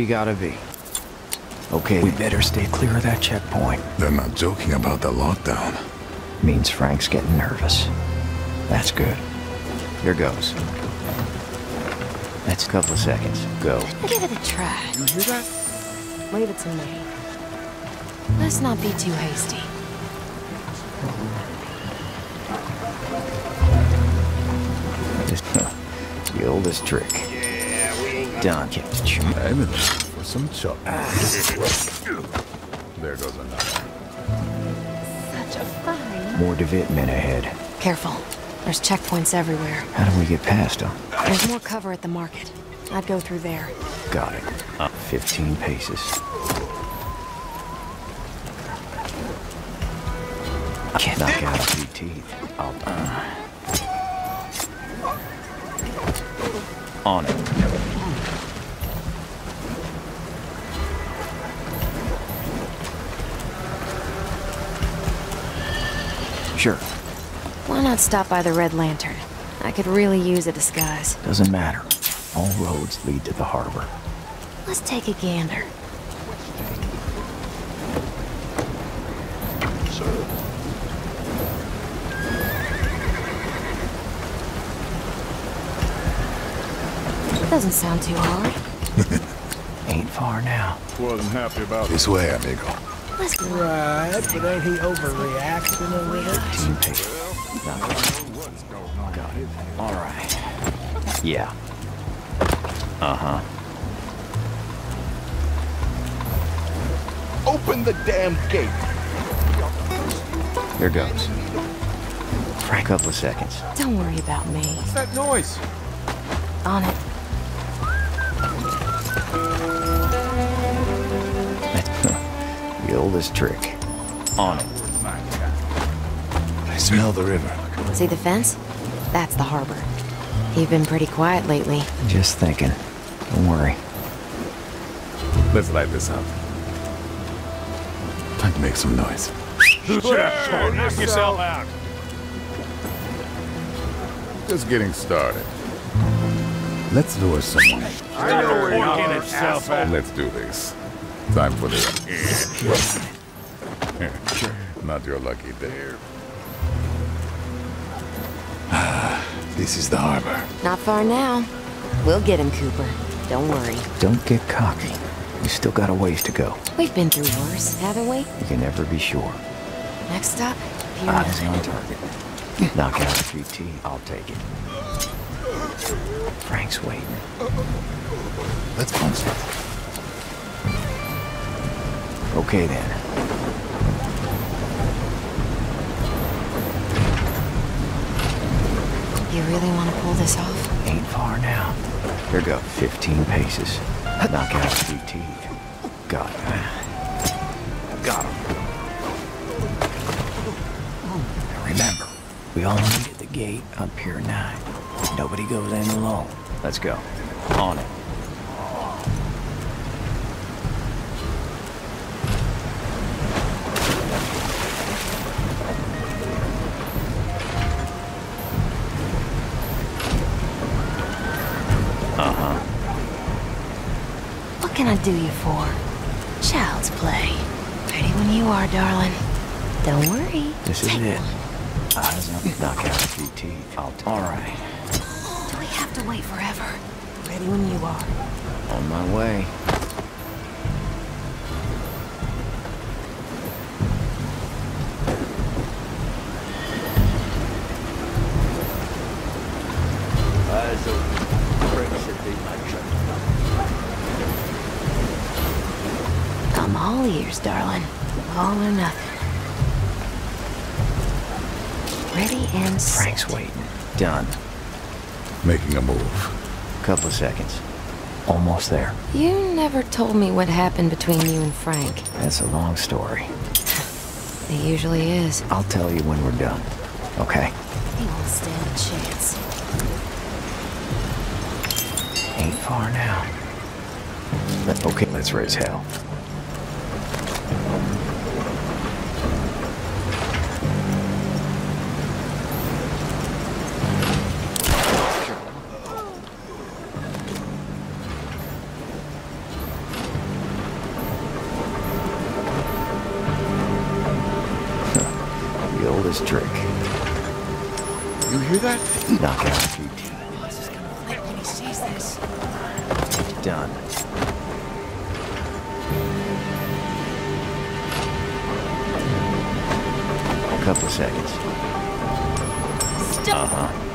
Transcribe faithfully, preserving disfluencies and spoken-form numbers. we gotta be. Okay, we better stay clear of that checkpoint. They're not joking about the lockdown. Means Frank's getting nervous. That's good. Here goes. That's a couple of seconds. Go. Give it a try. You hear that? Leave it to me. Let's not be too hasty. The oldest trick. Yeah, we ain't done. Time for some chop. There goes another. Such a fine. More development ahead. Careful. There's checkpoints everywhere. How do we get past them? There's more cover at the market. I'd go through there. Got it. Up fifteen paces. I can't knock out a few teeth. I'll... Uh... On it. Sure. Why not stop by the Red Lantern? I could really use a disguise. Doesn't matter. All roads lead to the harbor. Let's take a gander. Doesn't sound too hard. Ain't far now. Wasn't happy about this way, amigo. Let's right, but ain't he overreacting a little? Got it. All right. Yeah. Uh huh. Open the damn gate. Here goes. For a couple of seconds. Don't worry about me. What's that noise? On it. The oldest trick. On it. I smell the river. See the fence? That's the harbor. You've been pretty quiet lately. Just thinking. Don't worry. Let's light this up. I'd make some noise. Sure, sure, knock yourself out. Just getting started. Let's lure someone. I know where you're in itself. Let's do this. Time for this. Not your lucky day. This is the harbor. Not far now. We'll get him, Cooper. Don't worry. Don't get cocky. We still got a ways to go. We've been through worse, haven't we? You can never be sure. Next stop, Pier Nine. Eyes on target. Knock out a few teeth. I'll take it. Frank's waiting. Let's punch him. Okay, then. You really want to pull this off? Ain't far now. Here go. fifteen paces. Knock out a few teeth. Got him. Got him. Now remember, we all meet at the gate on Pier Nine. Nobody goes in alone. Let's go. On it. What can I do you for? Child's play. Ready when you are, darling. Don't worry. This is it. Eyes up, knock out a few teeth. I'll take it. All right. Do we have to wait forever? Ready when you are. On my way. Eyes open. Bricks should be my trip. I'm all ears, darling. All or nothing. Ready and set. Frank's waiting. Done. Making a move. Couple of seconds. Almost there. You never told me what happened between you and Frank. That's a long story. It usually is. I'll tell you when we're done. Okay? He won't stand a chance. Ain't far now. Okay, let's raise hell. oldest trick. You hear that? Knock out. The boss is gonna flip when he sees this. Done. A couple of seconds. Stop. Uh-huh.